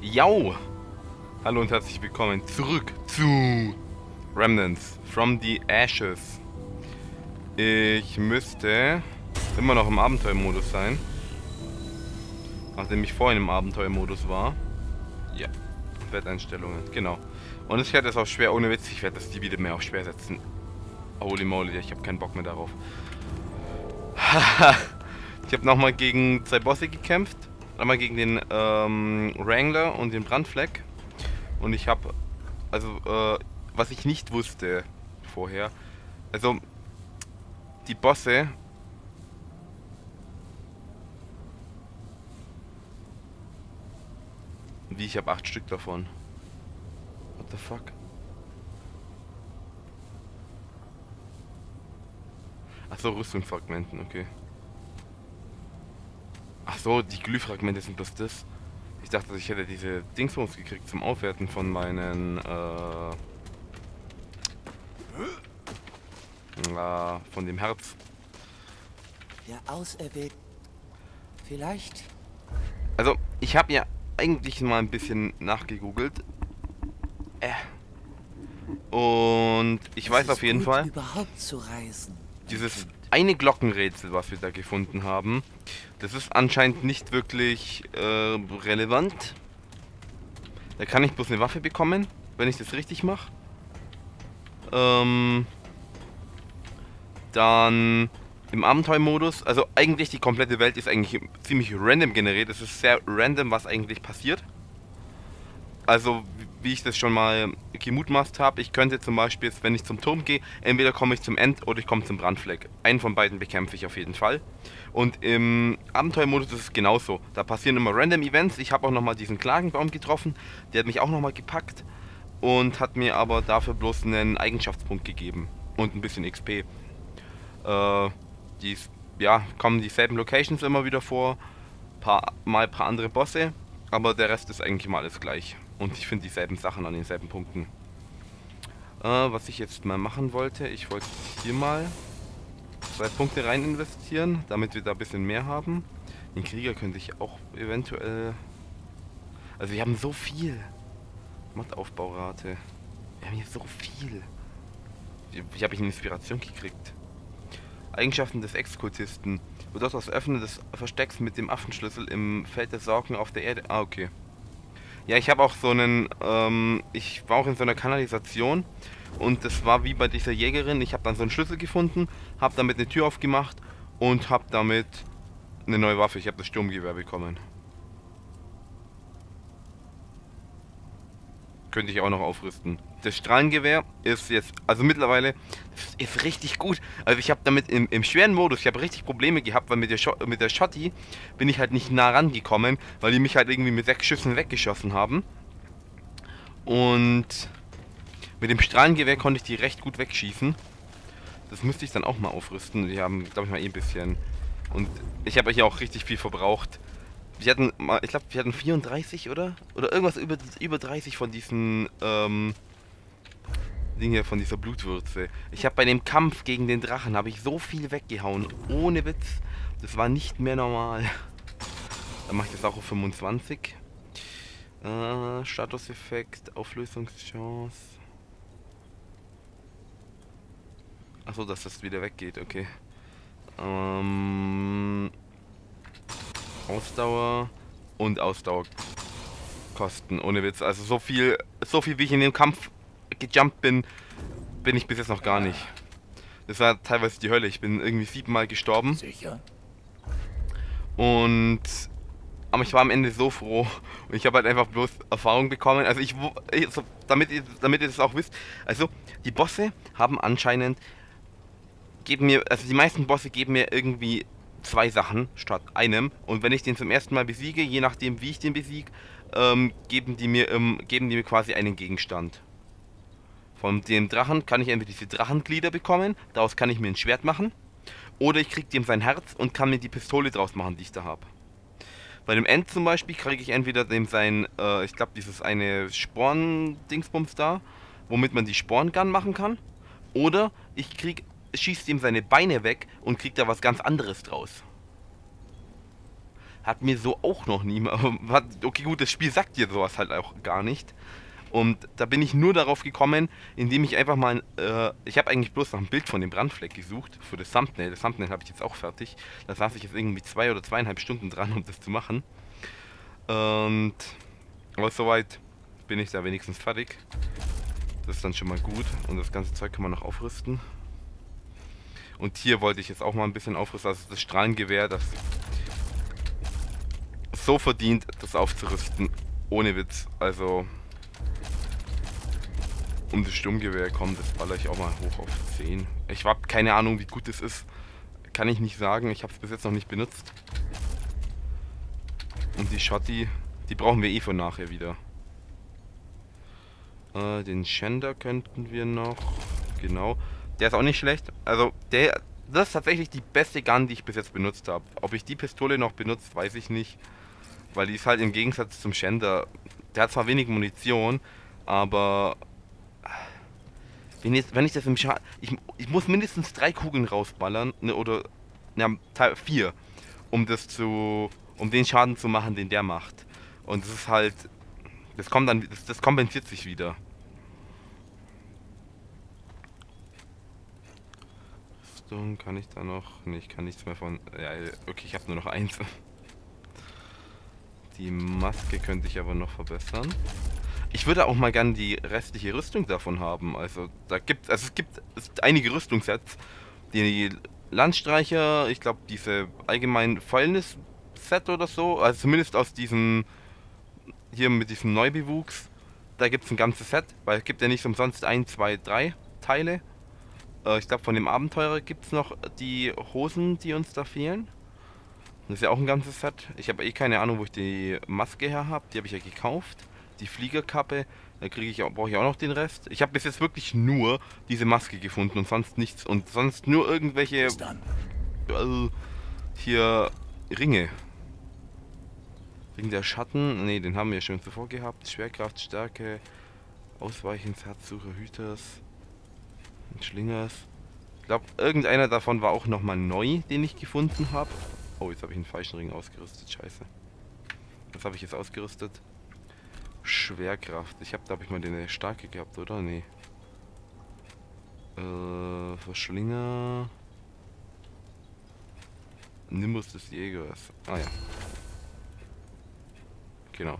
Jau! Hallo und herzlich willkommen zurück zu Remnants from the Ashes. Ich müsste immer noch im Abenteuermodus sein, nachdem ich vorhin im Abenteuermodus war. Ja, Werteinstellungen, genau. Und ich werde das auch schwer, ohne Witz, ich werde das die wieder mehr auf schwer setzen. Holy moly, ich habe keinen Bock mehr darauf. Haha, ich habe nochmal gegen zwei Bosse gekämpft. Einmal gegen den Wrangler und den Brandfleck. Und ich habe, was ich nicht wusste vorher, also die Bosse wie, ich habe 8 Stück davon. What the fuck? Achso, Rüstungsfragmenten, okay. Achso, die Glühfragmente sind bloß das. Ich dachte, ich hätte diese Dingsbums gekriegt zum Aufwerten von meinen, von dem Herz. Der Auserwählte. Vielleicht. Also, ich habe ja eigentlich mal ein bisschen nachgegoogelt. Und ich weiß auf jeden Fall, überhaupt zu reisen. Dieses eine Glockenrätsel, was wir da gefunden haben, das ist anscheinend nicht wirklich relevant. Da kann ich bloß eine Waffe bekommen, wenn ich das richtig mache. Dann im Abenteuermodus, also eigentlich die komplette Welt ist eigentlich ziemlich random generiert. Es ist sehr random, was eigentlich passiert. Also wie ich das schon mal gemutmaßt habe, ich könnte zum Beispiel jetzt, wenn ich zum Turm gehe, entweder komme ich zum End oder ich komme zum Brandfleck. Einen von beiden bekämpfe ich auf jeden Fall. Und im Abenteuermodus ist es genauso. Da passieren immer random Events. Ich habe auch nochmal diesen Klagenbaum getroffen. Der hat mich auch nochmal gepackt und hat mir aber dafür bloß einen Eigenschaftspunkt gegeben. Und ein bisschen XP. Ja, kommen dieselben Locations immer wieder vor. Mal ein paar andere Bosse. Aber der Rest ist eigentlich immer alles gleich. Und ich finde dieselben Sachen an denselben Punkten. Was ich jetzt mal machen wollte, ich wollte hier mal 2 Punkte rein investieren, damit wir da ein bisschen mehr haben. Den Krieger könnte ich auch eventuell... Also wir haben so viel. Mattaufbaurate. Wir haben hier so viel. Wie habe ich eine Inspiration gekriegt? Eigenschaften des Exkultisten. Bedeutet das Öffnen des Verstecks mit dem Affenschlüssel im Feld der Sorgen auf der Erde. Ah, okay. Ja, ich habe auch so einen, ich war auch in so einer Kanalisation und das war wie bei dieser Jägerin. Ich habe dann so einen Schlüssel gefunden, habe damit eine Tür aufgemacht und habe damit eine neue Waffe. Ich habe das Sturmgewehr bekommen. Könnte ich auch noch aufrüsten. Das Strahlengewehr ist jetzt, also mittlerweile, ist richtig gut. Also ich habe damit im schweren Modus, ich habe richtig Probleme gehabt, weil mit der Schotti bin ich halt nicht nah rangekommen, weil die mich halt irgendwie mit 6 Schüssen weggeschossen haben. Und mit dem Strahlengewehr konnte ich die recht gut wegschießen. Das müsste ich dann auch mal aufrüsten. Die haben, glaube ich, mal ein bisschen. Und ich habe hier auch richtig viel verbraucht. Wir hatten, ich glaube, wir hatten 34, oder? Oder irgendwas über 30 von diesen, Ding hier, von dieser Blutwurzel. Ich habe bei dem Kampf gegen den Drachen, habe ich so viel weggehauen. Ohne Witz. Das war nicht mehr normal. Dann mache ich das auch auf 25. Statuseffekt, Auflösungschance. Achso, dass das wieder weggeht, okay. Ausdauer und Ausdauerkosten, ohne Witz. Also so viel wie ich in dem Kampf gejumpt bin, bin ich bis jetzt noch gar nicht. Das war teilweise die Hölle. Ich bin irgendwie 7-mal gestorben. Sicher. Und... Aber ich war am Ende so froh. Und ich habe halt einfach bloß Erfahrung bekommen. Also ich... damit ihr das auch wisst. Also, die Bosse haben anscheinend... Geben mir... Also die meisten Bosse geben mir irgendwie... 2 Sachen statt einem, und wenn ich den zum ersten Mal besiege, je nachdem wie ich den besiege, geben die mir quasi einen Gegenstand. Von dem Drachen kann ich entweder diese Drachenglieder bekommen, daraus kann ich mir ein Schwert machen, oder ich kriege dem sein Herz und kann mir die Pistole draus machen, die ich da habe. Bei dem End zum Beispiel kriege ich entweder dem sein, ich glaube dieses eine Sporn-Dingsbums da, womit man die Sporn-Gun machen kann, oder ich kriege... schießt ihm seine Beine weg und kriegt da was ganz anderes draus. Hat mir so auch noch niemand. Okay, gut, das Spiel sagt dir sowas halt auch gar nicht. Und da bin ich nur darauf gekommen, indem ich einfach mal, ich habe eigentlich bloß nach einem Bild von dem Brandfleck gesucht, für das Thumbnail. Das Thumbnail habe ich jetzt auch fertig. Da saß ich jetzt irgendwie 2 oder 2,5 Stunden dran, um das zu machen. Und aber soweit bin ich da wenigstens fertig. Das ist dann schon mal gut. Und das ganze Zeug kann man noch aufrüsten. Und hier wollte ich jetzt auch mal ein bisschen aufrüsten. Also das Strahlengewehr, das so verdient, das aufzurüsten. Ohne Witz. Also... um das Sturmgewehr kommen, das baller ich auch mal hoch auf 10. Ich habe keine Ahnung, wie gut das ist. Kann ich nicht sagen. Ich habe es bis jetzt noch nicht benutzt. Und die Schotti, die brauchen wir eh von nachher wieder. Den Schänder könnten wir noch. Genau. Der ist auch nicht schlecht. Also, das ist tatsächlich die beste Gun, die ich bis jetzt benutzt habe. Ob ich die Pistole noch benutzt, weiß ich nicht. Weil die ist halt im Gegensatz zum Schänder. Der hat zwar wenig Munition, aber... Wenn ich das im Schaden... Ich muss mindestens 3 Kugeln rausballern, ne, oder... ja, 4, um das zu... um den Schaden zu machen, den der macht. Und das ist halt... das kommt dann... das kompensiert sich wieder. Dann kann ich da noch... ne, ich kann nichts mehr von... ja, okay, ich habe nur noch 1. Die Maske könnte ich aber noch verbessern. Ich würde auch mal gerne die restliche Rüstung davon haben. Also da gibt es gibt einige Rüstungssets. Die Landstreicher, ich glaube diese allgemeinen Fäulnis-Set oder so. Also zumindest aus diesem, hier mit diesem Neubewuchs. Da gibt es ein ganzes Set, weil es gibt ja nicht umsonst 1, 2, 3 Teile. Ich glaube von dem Abenteurer gibt es noch die Hosen, die uns da fehlen. Das ist ja auch ein ganzes Set. Ich habe eh keine Ahnung, wo ich die Maske her habe. Die habe ich ja gekauft. Die Fliegerkappe, da brauche ich auch noch den Rest. Ich habe bis jetzt wirklich nur diese Maske gefunden und sonst nichts. Und sonst nur irgendwelche... hier... Ringe. Ring der Schatten. Ne, den haben wir schon zuvor gehabt. Schwerkraft, Stärke, Ausweichens, Herzsucher, Hüters und Schlingers. Ich glaube, irgendeiner davon war auch nochmal neu, den ich gefunden habe. Oh, jetzt habe ich einen falschen Ring ausgerüstet. Scheiße. Was habe ich jetzt ausgerüstet? Schwerkraft. Da habe ich mal den starke gehabt, oder? Nee. Schlinger. Nimbus des Jägers. Ah ja. Genau.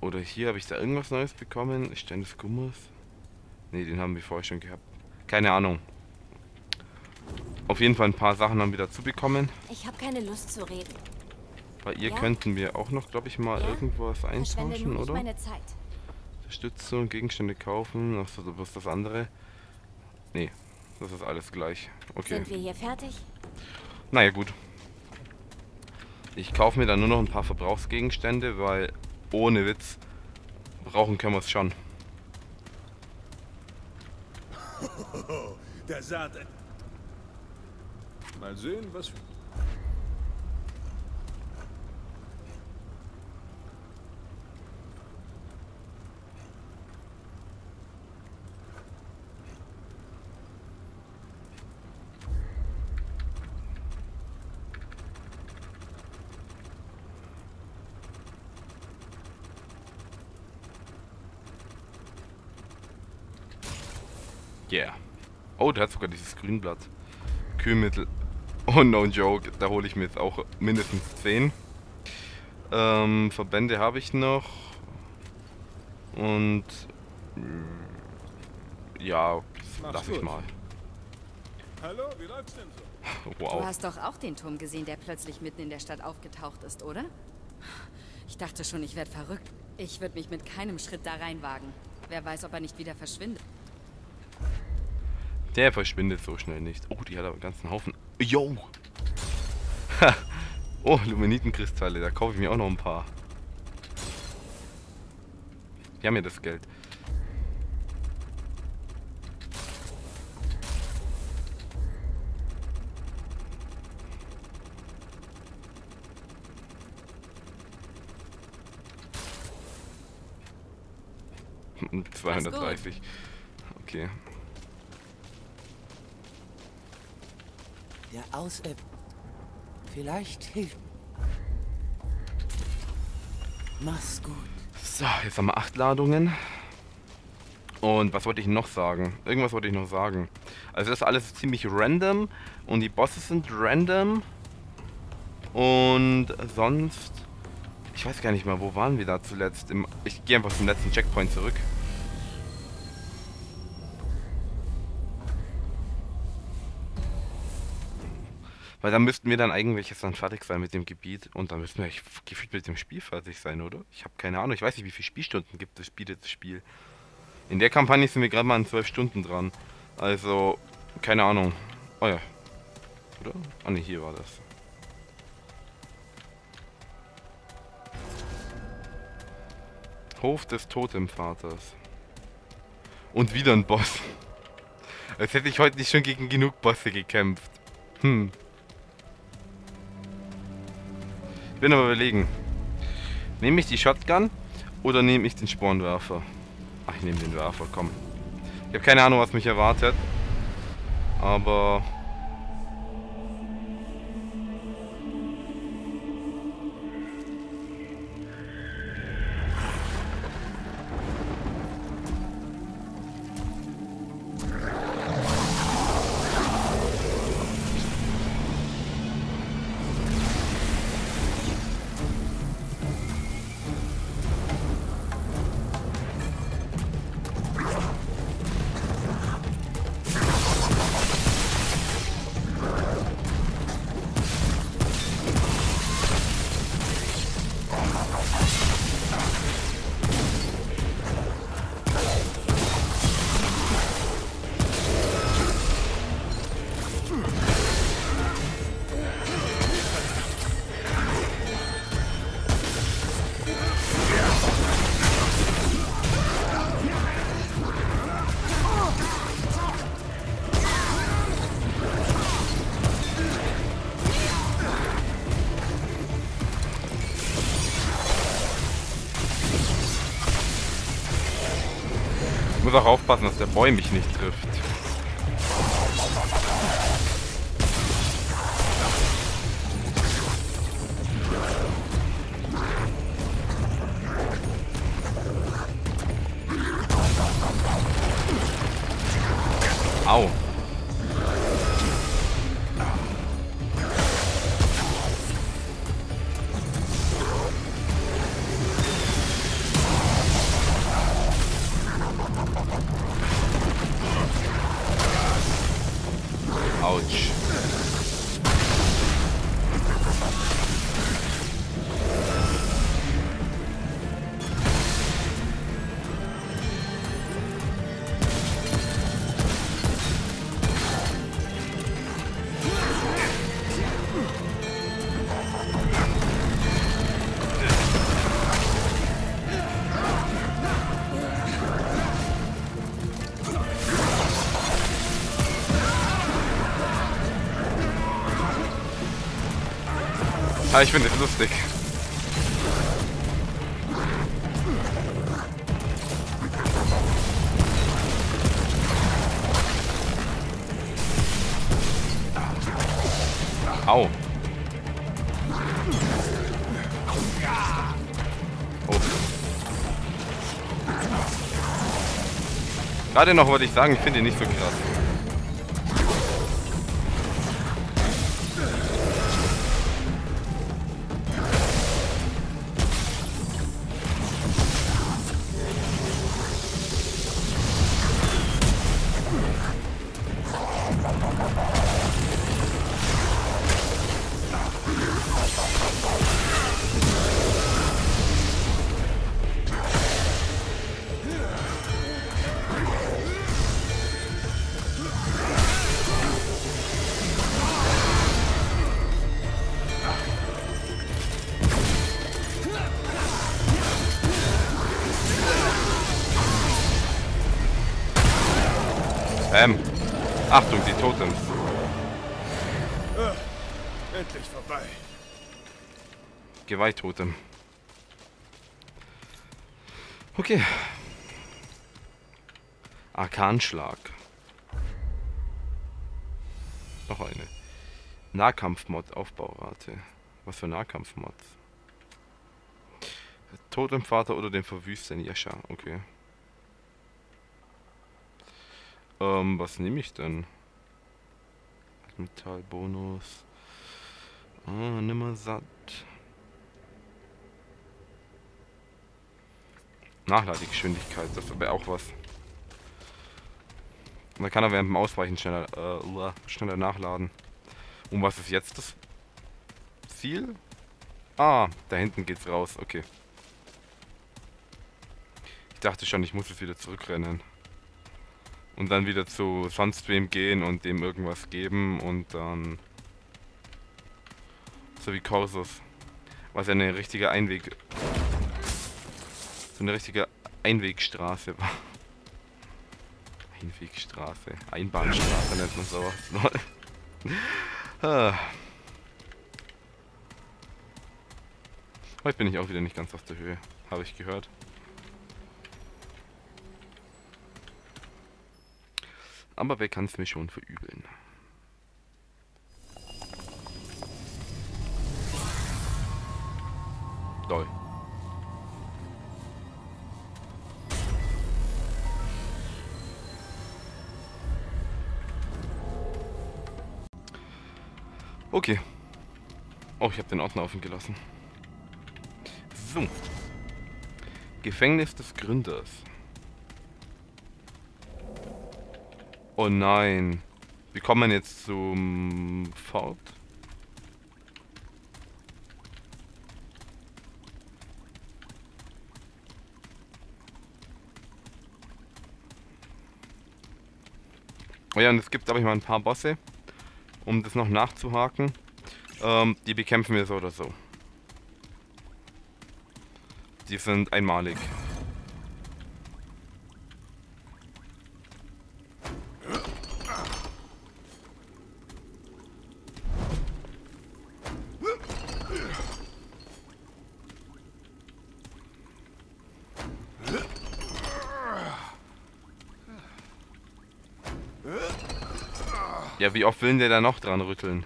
Oder hier habe ich da irgendwas Neues bekommen. Stein des Gummis. Nee, den haben wir vorher schon gehabt. Keine Ahnung. Auf jeden Fall ein paar Sachen haben wir dazu bekommen. Ich habe keine Lust zu reden. Bei ihr könnten wir auch noch, glaube ich, mal irgendwas eintauschen, oder? Unterstützung, Gegenstände kaufen, was ist das andere? Nee, das ist alles gleich. Okay. Sind wir hier fertig? Naja, gut. Ich kaufe mir dann nur noch ein paar Verbrauchsgegenstände, weil ohne Witz brauchen können wir es schon. Der Saat. Mal sehen, was... Yeah. Oh, der hat sogar dieses Grünblatt. Kühlmittel. Oh, no joke. Da hole ich mir jetzt auch mindestens 10. Verbände habe ich noch. Und... ja, lass ich mal. Hallo, wie läuft's denn so? Wow. Du hast doch auch den Turm gesehen, der plötzlich mitten in der Stadt aufgetaucht ist, oder? Ich dachte schon, ich werde verrückt. Ich würde mich mit keinem Schritt da reinwagen. Wer weiß, ob er nicht wieder verschwindet. Der verschwindet so schnell nicht. Oh, die hat aber einen ganzen Haufen. Yo! Oh, Luminitenkristalle. Da kaufe ich mir auch noch ein paar. Die haben ja das Geld. Und 230. Okay. Vielleicht hilft. Mach's gut. So, jetzt haben wir 8 Ladungen. Und was wollte ich noch sagen? Irgendwas wollte ich noch sagen. Also das alles ist ziemlich random und die Bosse sind random. Und sonst... Ich weiß gar nicht mal, wo waren wir da zuletzt? Ich gehe einfach zum letzten Checkpoint zurück. Weil da müssten wir dann eigentlich jetzt dann fertig sein mit dem Gebiet. Und dann müssten wir eigentlich gefühlt mit dem Spiel fertig sein, oder? Ich habe keine Ahnung. Ich weiß nicht, wie viele Spielstunden gibt es bietet das Spiel. In der Kampagne sind wir gerade mal an 12 Stunden dran. Also, keine Ahnung. Oh ja. Oder? Ah ne, hier war das. Hof des Totemvaters. Und wieder ein Boss. Als hätte ich heute nicht schon gegen genug Bosse gekämpft. Hm. Ich bin aber überlegen. Nehme ich die Shotgun oder nehme ich den Spornwerfer? Ach, ich nehme den Werfer, komm. Ich habe keine Ahnung, was mich erwartet. Aber... auch aufpassen, dass der Boy mich nicht trifft. Au. Ah, ich finde das lustig. Au. Oh. Gerade noch wollte ich sagen, ich finde ihn nicht so krass. Achtung, die Totems. Endlich vorbei. Geweihtotem. Okay. Arkanschlag. Noch eine. Nahkampfmod, Aufbaurate. Was für Nahkampfmods? Totemvater oder den verwüsteten Jascha. Okay. Was nehme ich denn? Metallbonus. Ah, nimmer satt. Nachladegeschwindigkeit, das wäre auch was. Man kann er während dem Ausweichen schneller nachladen. Und was ist jetzt das Ziel? Ah, da hinten geht's raus, okay. Ich dachte schon, ich muss jetzt wieder zurückrennen. Und dann wieder zu Sunstream gehen und dem irgendwas geben und dann... So wie Corsus. Was ja eine richtige Einwegstraße war. Einwegstraße. Einbahnstraße nennt man sowas. Heute bin ich auch wieder nicht ganz auf der Höhe, habe ich gehört. Aber wer kann es mir schon verübeln? Doll. Okay. Oh, ich habe den Ordner offen gelassen. So. Gefängnis des Gründers. Oh nein. Wie kommt man jetzt zum Fort? Oh ja, und es gibt, glaube ich, mal ein paar Bosse, um das noch nachzuhaken. Die bekämpfen wir so oder so. Die sind einmalig. Ja, wie oft will der da noch dran rütteln?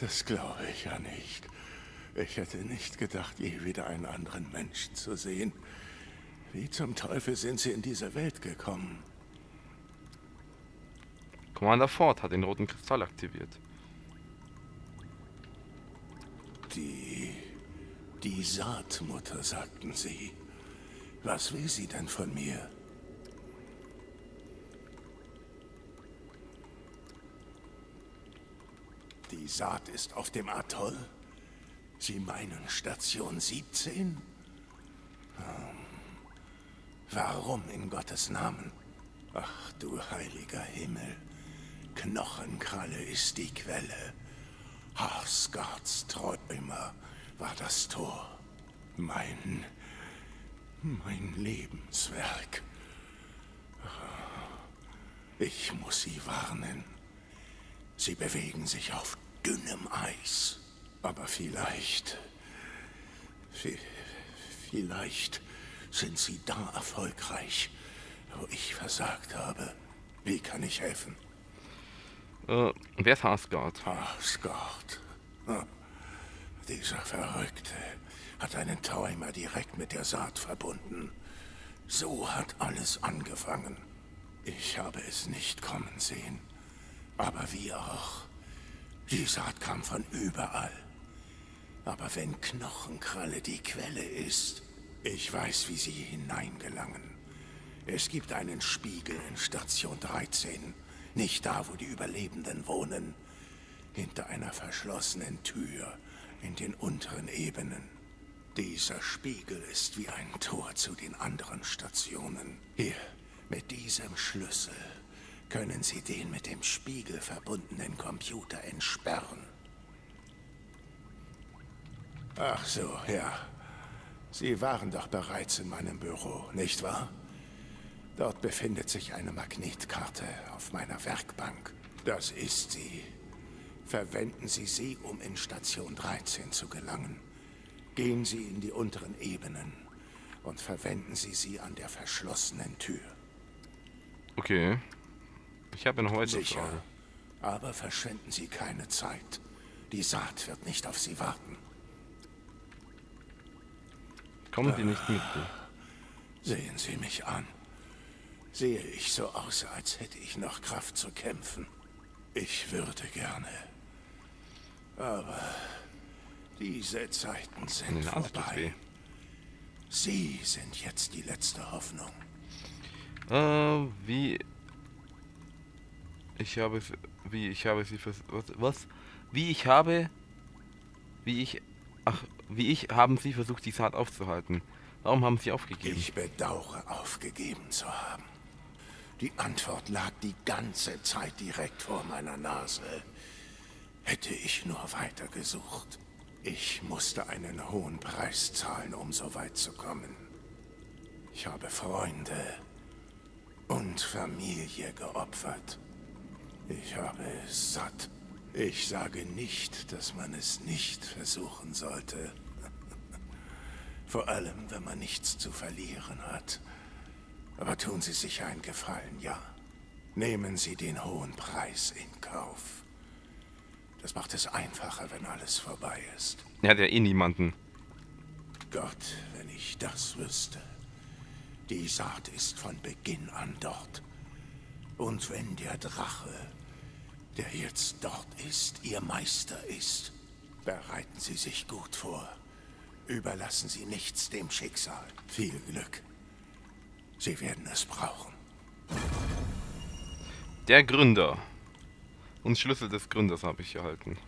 Das glaube ich ja nicht. Ich hätte nicht gedacht, je wieder einen anderen Menschen zu sehen. Wie zum Teufel sind sie in diese Welt gekommen? Commander Ford hat den roten Kristall aktiviert. Die Saatmutter, sagten sie. Was will sie denn von mir? Die Saat ist auf dem Atoll? Sie meinen Station 17? Warum in Gottes Namen? Ach du heiliger Himmel, Knochenkralle ist die Quelle. Harsgards Träumer war das Tor. Mein Lebenswerk. Ich muss sie warnen. Sie bewegen sich auf dünnem Eis. Aber vielleicht sind sie da erfolgreich, wo ich versagt habe. Wie kann ich helfen? Wer ist Harsgard? Harsgard. Dieser Verrückte hat einen Träumer direkt mit der Saat verbunden. So hat alles angefangen. Ich habe es nicht kommen sehen. Aber wie auch. Die Saat kam von überall. Aber wenn Knochenkralle die Quelle ist, ich weiß, wie sie hineingelangen. Es gibt einen Spiegel in Station 13. Nicht da, wo die Überlebenden wohnen. Hinter einer verschlossenen Tür in den unteren Ebenen. Dieser Spiegel ist wie ein Tor zu den anderen Stationen. Hier, mit diesem Schlüssel können Sie den mit dem Spiegel verbundenen Computer entsperren. Ach so, ja. Sie waren doch bereits in meinem Büro, nicht wahr? Dort befindet sich eine Magnetkarte auf meiner Werkbank. Das ist sie. Verwenden Sie sie, um in Station 13 zu gelangen. Gehen Sie in die unteren Ebenen und verwenden Sie sie an der verschlossenen Tür. Okay. Ich habe noch heute sicher, Frage. Aber verschwenden Sie keine Zeit. Die Saat wird nicht auf Sie warten. Kommen Sie nicht mit. Sehen Sie mich an. Sehe ich so aus, als hätte ich noch Kraft zu kämpfen. Ich würde gerne. Aber diese Zeiten sind vorbei. Sie sind jetzt die letzte Hoffnung. Haben Sie versucht, die Saat aufzuhalten? Warum haben Sie aufgegeben? Ich bedauere, aufgegeben zu haben. Die Antwort lag die ganze Zeit direkt vor meiner Nase. Hätte ich nur weitergesucht. Ich musste einen hohen Preis zahlen, um so weit zu kommen. Ich habe Freunde und Familie geopfert. Ich habe es satt. Ich sage nicht, dass man es nicht versuchen sollte. Vor allem, wenn man nichts zu verlieren hat. Aber tun Sie sich einen Gefallen, ja. Nehmen Sie den hohen Preis in Kauf. Das macht es einfacher, wenn alles vorbei ist. Er hat ja eh niemanden. Gott, wenn ich das wüsste. Die Saat ist von Beginn an dort. Und wenn der Drache, der jetzt dort ist, Ihr Meister ist, bereiten Sie sich gut vor. Überlassen Sie nichts dem Schicksal. Viel Glück. Sie werden es brauchen. Der Gründer. Und Schlüssel des Gründers habe ich erhalten.